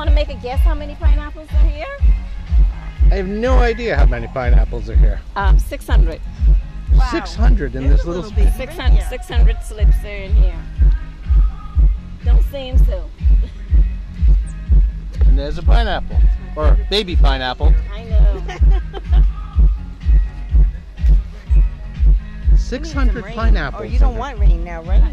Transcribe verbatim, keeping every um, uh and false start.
Want to make a guess how many pineapples are here? I have no idea how many pineapples are here. Um, six hundred. Wow. six hundred in it's this little, little space. six hundred, six hundred slips are in here. Don't seem so. And there's a pineapple. Or a baby pineapple. I know. six hundred pineapples. Oh, you don't want rain now, right?